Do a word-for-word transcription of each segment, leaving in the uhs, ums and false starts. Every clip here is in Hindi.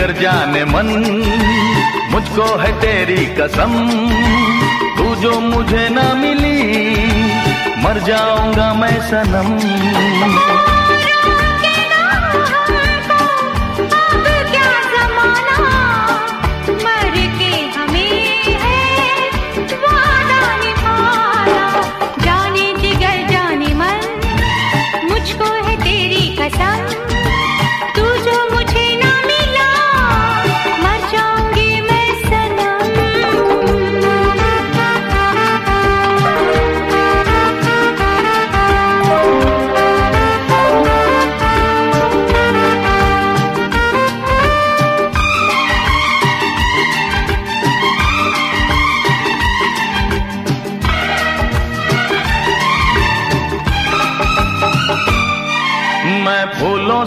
बिगड़ जाने मन, मुझको है तेरी कसम, तू जो मुझे ना मिली मर जाऊंगा मैं सनम।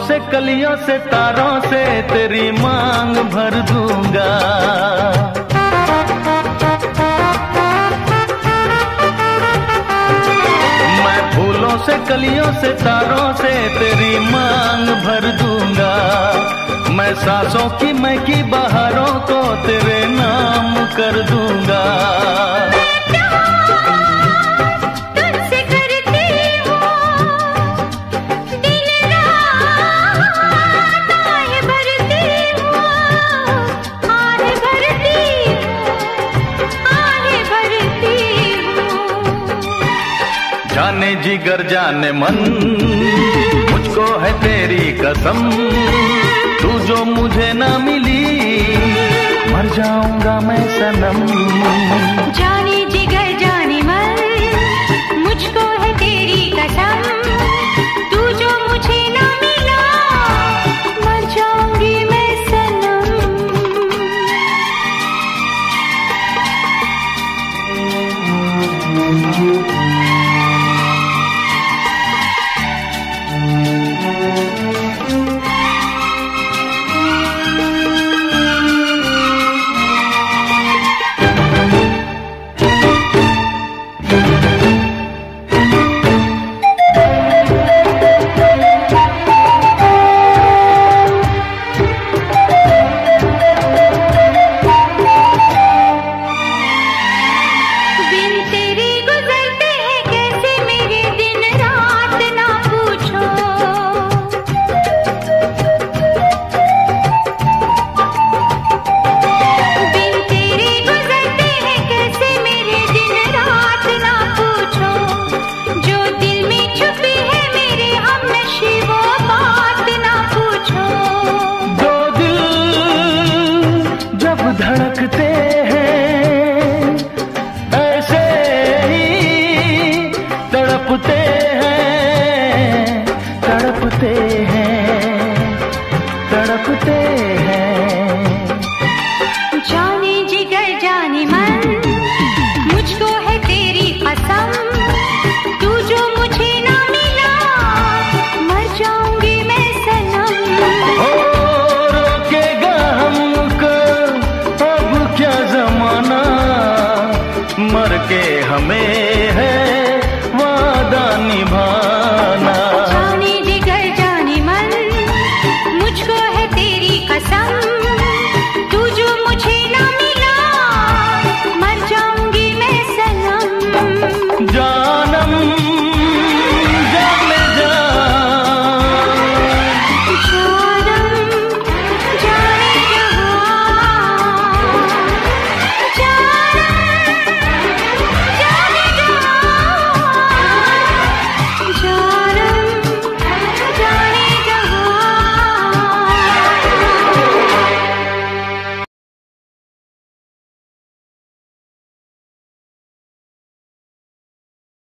से कलियों से तारों से तेरी मांग भर दूंगा, मैं फूलों से कलियों से तारों से तेरी मांग भर दूंगा, मैं सांसों की मैं की बहारों को तेरे नाम कर दूंगा। जाने जिगर जाने मन, मुझको है तेरी कसम, तू जो मुझे ना मिली मर जाऊंगा मैं सनम। जाने जिगर जाने मन, मुझको है तेरी कसम, तू जो मुझे ना मिला मर जाऊंगी मैं सनम। धड़कते हैं ऐसे ही तड़पते